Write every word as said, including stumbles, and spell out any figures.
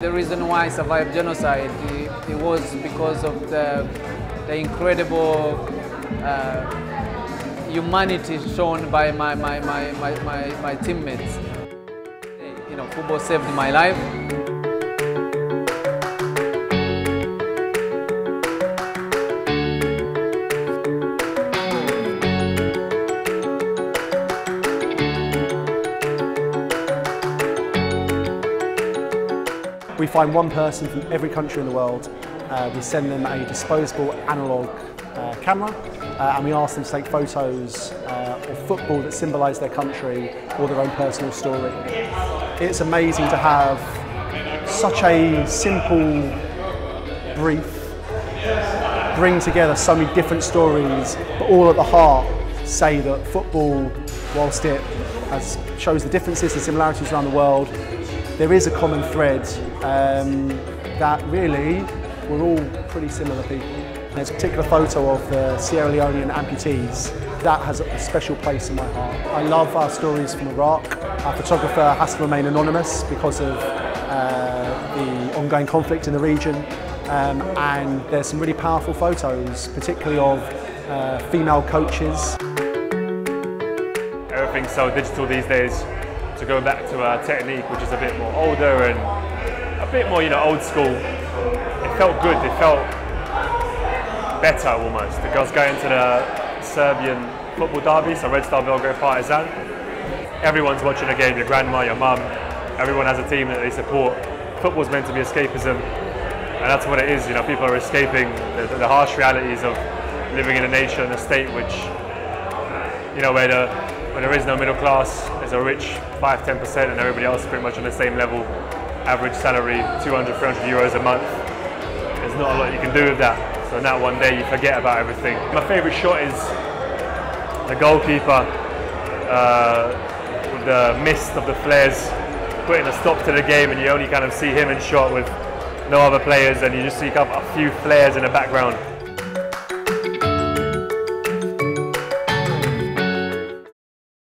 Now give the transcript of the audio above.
The reason why I survived genocide, it, it was because of the, the incredible uh, humanity shown by my, my, my, my, my, my teammates. You know, football saved my life. We find one person from every country in the world, uh, we send them a disposable analogue uh, camera uh, and we ask them to take photos uh, of football that symbolise their country or their own personal story. It's amazing to have such a simple brief bring together so many different stories, but all at the heart say that football, whilst it has, shows the differences and similarities around the world, there is a common thread um, that really we're all pretty similar people. There's a particular photo of the Sierra Leonean amputees that has a special place in my heart. I love our stories from Iraq. Our photographer has to remain anonymous because of uh, the ongoing conflict in the region, um, and there's some really powerful photos, particularly of uh, female coaches. Everything's so digital these days. So going back to our technique, which is a bit more older and a bit more, you know, old school, it felt good, it felt better almost. Because I was going to the Serbian football derby, so Red Star Belgrade Partizan. Everyone's watching a game, your grandma, your mum, everyone has a team that they support. Football's meant to be escapism, and that's what it is, you know, people are escaping the, the harsh realities of living in a nation, a state which, you know, where the When there is no middle class, there's a rich five to ten percent and everybody else is pretty much on the same level. Average salary, two hundred to three hundred euros a month. There's not a lot you can do with that. So now one day you forget about everything. My favourite shot is the goalkeeper uh, with the mist of the flares, putting a stop to the game, and you only kind of see him in shot with no other players, and you just see a few flares in the background.